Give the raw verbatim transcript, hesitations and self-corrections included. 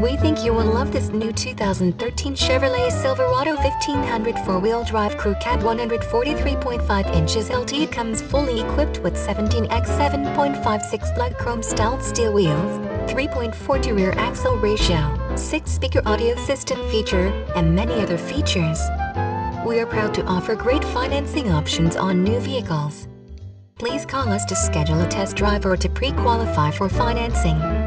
We think you will love this new two thousand thirteen Chevrolet Silverado fifteen hundred four-wheel drive crew cab one hundred forty-three point five inches L T. Comes fully equipped with seventeen by seven point five six lug chrome styled steel wheels, three point four to rear axle ratio, six-speaker audio system feature, and many other features. We are proud to offer great financing options on new vehicles. Please call us to schedule a test drive or to pre-qualify for financing.